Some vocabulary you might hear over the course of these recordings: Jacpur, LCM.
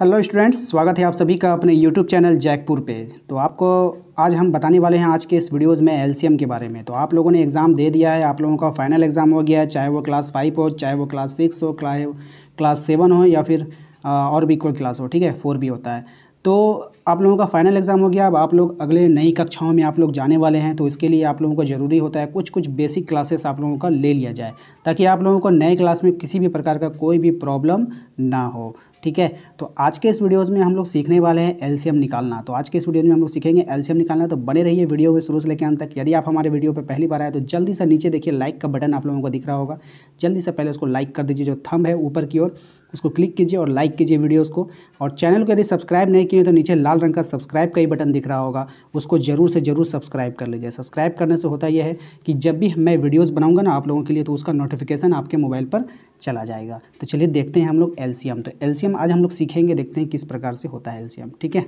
Hello students, स्वागत है आप सभी का अपने यूट्यूब चैनल जैकपुर पे। तो आपको आज हम बताने वाले हैं आज के इस वीडियोस में एलसीएम के बारे में। तो आप लोगों ने एग्ज़ाम दे दिया है, आप लोगों का फाइनल एग्ज़ाम हो गया है, चाहे वो क्लास 5 हो, चाहे वो क्लास 6 हो, क्लास 7 हो या फिर और भी कोई क्लास हो, ठीक है, 4 भी होता है। तो आप लोगों का फाइनल एग्ज़ाम हो गया। अब आप लोग अगले नई कक्षाओं में आप लोग जाने वाले हैं, तो इसके लिए आप लोगों को ज़रूरी होता है कुछ बेसिक क्लासेस आप लोगों का ले लिया जाए, ताकि आप लोगों को नए क्लास में किसी भी प्रकार का कोई भी प्रॉब्लम ना हो, ठीक है। तो आज के इस वीडियोज़ में हम लोग सीखने वाले हैं एलसीएम निकालना। तो आज के इस वीडियोज़ में हम लोग सीखेंगे एलसीएम निकालना। तो बने रहिए वीडियो में शुरू से लेकर अंत तक। यदि आप हमारे वीडियो पर पहली बार आए तो जल्दी से नीचे देखिए लाइक का बटन आप लोगों को दिख रहा होगा, जल्दी से पहले उसको लाइक कर दीजिए, जो थंब है ऊपर की ओर उसको क्लिक कीजिए और लाइक कीजिए वीडियोस को। और चैनल को यदि सब्सक्राइब नहीं किए तो नीचे लाल रंग का सब्सक्राइब का ही बटन दिख रहा होगा, उसको ज़रूर से ज़रूर सब्सक्राइब कर लीजिए। सब्सक्राइब करने से होता यह है कि जब भी मैं वीडियोस बनाऊंगा ना आप लोगों के लिए, तो उसका नोटिफिकेशन आपके मोबाइल पर चला जाएगा। तो चलिए देखते हैं हम लोग एलसीएम। तो एलसीएम आज हम लोग सीखेंगे, देखते हैं किस प्रकार से होता है एलसीएम, ठीक है।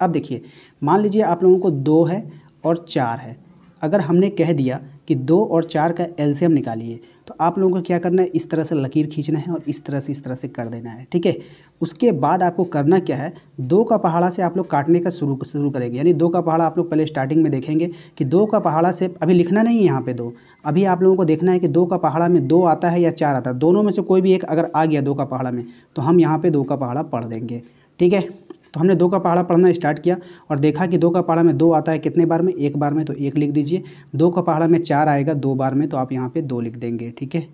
अब देखिए, मान लीजिए आप लोगों को 2 है और 4 है। अगर हमने कह दिया कि 2 और 4 का एलसीएम निकालिए, तो आप लोगों को क्या करना है, इस तरह से लकीर खींचना है और इस तरह से कर देना है, ठीक है। उसके बाद आपको करना क्या है, 2 का पहाड़ा से आप लोग काटने का शुरू करेंगे। यानी 2 का पहाड़ा आप लोग पहले स्टार्टिंग में देखेंगे कि 2 का पहाड़ा से अभी लिखना नहीं है यहाँ पे 2, अभी आप लोगों को देखना है कि 2 का पहाड़ा में 2 आता है या 4 आता है। दोनों में से कोई भी एक अगर आ गया 2 का पहाड़ा में, तो हम यहाँ पर 2 का पहाड़ा पढ़ देंगे, ठीक है। तो हमने 2 का पहाड़ा पढ़ना स्टार्ट किया और देखा कि 2 का पहाड़ा में 2 आता है कितने बार में, 1 बार में, तो 1 लिख दीजिए। 2 का पहाड़ा में 4 आएगा 2 बार में, तो आप यहाँ पे 2 लिख देंगे, ठीक है।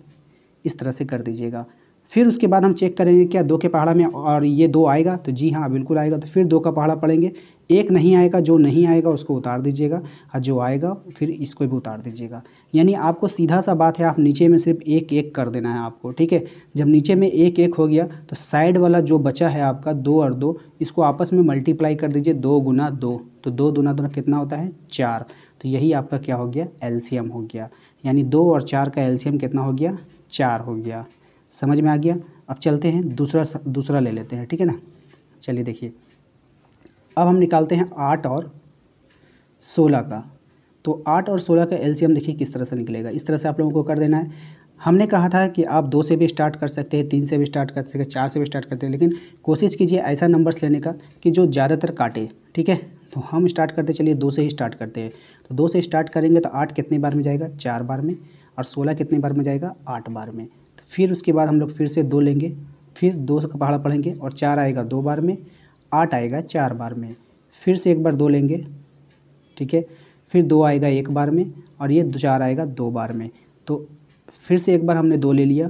इस तरह से कर दीजिएगा। फिर उसके बाद हम चेक करेंगे क्या 2 के पहाड़ा में और ये 2 आएगा, तो जी हाँ बिल्कुल आएगा, तो फिर 2 का पहाड़ा पढ़ेंगे। 1 नहीं आएगा, जो नहीं आएगा उसको उतार दीजिएगा और जो आएगा फिर इसको भी उतार दीजिएगा। यानी आपको सीधा सा बात है, आप नीचे में सिर्फ 1-1 कर देना है आपको, ठीक है। जब नीचे में 1-1 हो गया तो साइड वाला जो बचा है आपका 2 और 2, इसको आपस में मल्टीप्लाई कर दीजिए। 2 गुना 2, तो 2 दूना 2 कितना होता है, 4। तो यही आपका क्या हो गया, एलसीएम हो गया। यानी 2 और 4 का एलसीएम कितना हो गया, 4 हो गया। समझ में आ गया। अब चलते हैं दूसरा ले लेते हैं, ठीक है ना। चलिए देखिए, अब हम निकालते हैं 8 और 16 का। तो 8 और 16 का एलसीएम देखिए किस तरह से निकलेगा। इस तरह से आप लोगों को कर देना है। हमने कहा था कि आप 2 से भी स्टार्ट कर सकते हैं, 3 से भी स्टार्ट कर सकते हैं, 4 से भी स्टार्ट करते हैं, लेकिन कोशिश कीजिए ऐसा नंबर्स लेने का कि जो ज़्यादातर काटे, ठीक है। तो हम स्टार्ट करते, चलिए 2 से ही स्टार्ट करते हैं। तो 2 से स्टार्ट करेंगे तो 8 कितने बार में जाएगा, 4 बार में, और 16 कितने बार में जाएगा, 8 बार में। फिर उसके बाद हम लोग फिर से 2 लेंगे, फिर 2 का पहाड़ा पढ़ेंगे और 4 आएगा 2 बार में, 8 आएगा 4 बार में। फिर से एक बार 2 लेंगे, ठीक है, फिर 2 आएगा 1 बार में और ये 4 आएगा 2 बार में। तो फिर से एक बार हमने 2 ले लिया,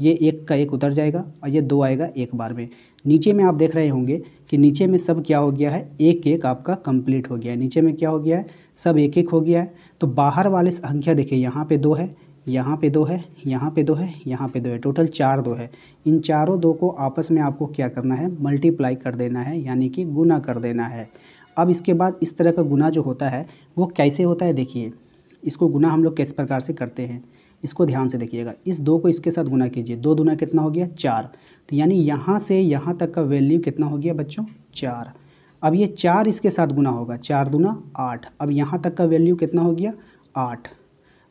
ये 1 का 1 उतर जाएगा और ये 2 आएगा 1 बार में। नीचे में आप देख रहे होंगे कि नीचे में सब क्या हो गया है, 1-1 आपका कंप्लीट हो गया है। नीचे में क्या हो गया है, सब 1-1 हो गया है। तो बाहर वाले संख्या देखिए, यहाँ पे 2 है, यहाँ पे 2 है, यहाँ पे 2 है, यहाँ पे 2 है, टोटल 4 2 है। इन चारों 2 को आपस में आपको क्या करना है, मल्टीप्लाई कर देना है, यानी कि गुना कर देना है। अब इसके बाद इस तरह का गुना जो होता है वो कैसे होता है, देखिए इसको गुना हम लोग किस प्रकार से करते हैं, इसको ध्यान से देखिएगा। इस 2 को इसके साथ गुना कीजिए, 2 दूना कितना हो गया, 4। तो यानी यहाँ से यहाँ तक का वैल्यू कितना हो गया बच्चों, 4। अब ये 4 इसके साथ गुना होगा, 4 दूना 8। अब यहाँ तक का वैल्यू कितना हो गया, 8।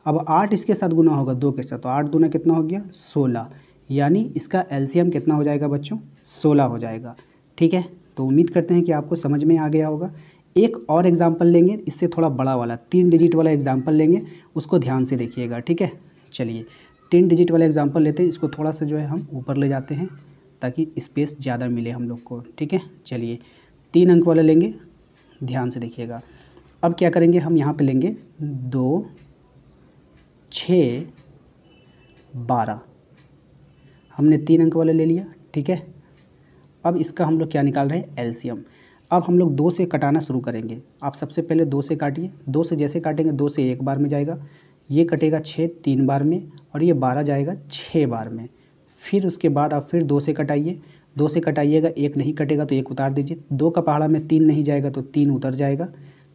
अब 8 इसके साथ गुना होगा 2 के साथ, तो 8 दूना कितना हो गया, 16। यानी इसका एलसीएम कितना हो जाएगा बच्चों, 16 हो जाएगा, ठीक है। तो उम्मीद करते हैं कि आपको समझ में आ गया होगा। एक और एग्जाम्पल लेंगे, इससे थोड़ा बड़ा वाला 3 डिजिट वाला एग्जाम्पल लेंगे, उसको ध्यान से देखिएगा, ठीक है। चलिए 3 डिजिट वाला एग्जाम्पल लेते हैं, इसको थोड़ा सा जो है हम ऊपर ले जाते हैं ताकि स्पेस ज़्यादा मिले हम लोग को, ठीक है। चलिए 3 अंक वाला लेंगे, ध्यान से देखिएगा। अब क्या करेंगे, हम यहाँ पे लेंगे 2 6 12, हमने 3 अंक वाला ले लिया, ठीक है। अब इसका हम लोग क्या निकाल रहे हैं, एलसीएम। अब हम लोग 2 से कटाना शुरू करेंगे। आप सबसे पहले 2 से काटिए, 2 से जैसे काटेंगे 2 से 1 बार में जाएगा, ये कटेगा 6 3 बार में और ये 12 जाएगा 6 बार में। फिर उसके बाद आप फिर 2 से कटाइए, 2 से कटाइएगा, 1 नहीं कटेगा तो 1 उतार दीजिए। 2 का पहाड़ा में 3 नहीं जाएगा तो 3 उतर जाएगा,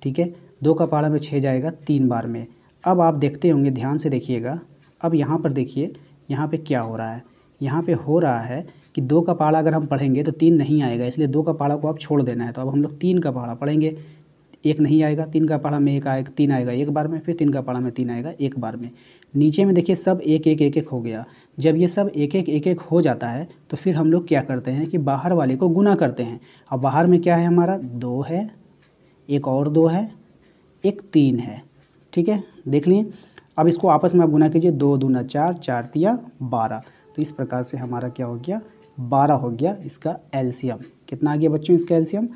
ठीक है। 2 का पहाड़ा में 6 जाएगा 3 बार में। अब आप देखते होंगे, ध्यान से देखिएगा। अब यहाँ पर देखिए, यहाँ पे क्या हो रहा है, यहाँ पे हो रहा है कि 2 का पहाड़ा अगर हम पढ़ेंगे तो 3 नहीं आएगा, इसलिए 2 का पहाड़ा को आप छोड़ देना है। तो अब हम लोग 3 का पहाड़ा पढ़ेंगे, एक नहीं आएगा, तीन का पहाड़ा में एक आएगा, तीन आएगा एक बार में, फिर तीन का पहाड़ा में तीन आएगा एक बार में। नीचे में देखिए सब एक एक एक एक हो गया। जब ये सब एक एक हो जाता है तो फिर हम लोग क्या करते हैं कि बाहर वाले को गुना करते हैं। अब बाहर में क्या है हमारा, दो है, एक और दो है, एक तीन है, ठीक है, देख लिए। अब इसको आपस में आप गुना कीजिए, दो दूना चार, चार तिया 12। तो इस प्रकार से हमारा क्या हो गया, 12 हो गया। इसका LCM कितना आ गया बच्चों, इसका LCM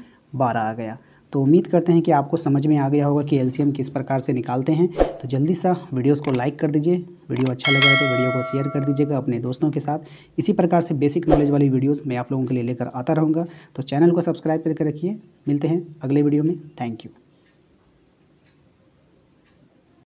12 आ गया। तो उम्मीद करते हैं कि आपको समझ में आ गया होगा कि LCM किस प्रकार से निकालते हैं। तो जल्दी सा वीडियोस को लाइक कर दीजिए, वीडियो अच्छा लगा है तो वीडियो को शेयर कर दीजिएगा अपने दोस्तों के साथ। इसी प्रकार से बेसिक नॉलेज वाली वीडियोस मैं आप लोगों के लिए लेकर आता रहूँगा। तो चैनल को सब्सक्राइब करके रखिए। मिलते हैं अगले वीडियो में। Thank you.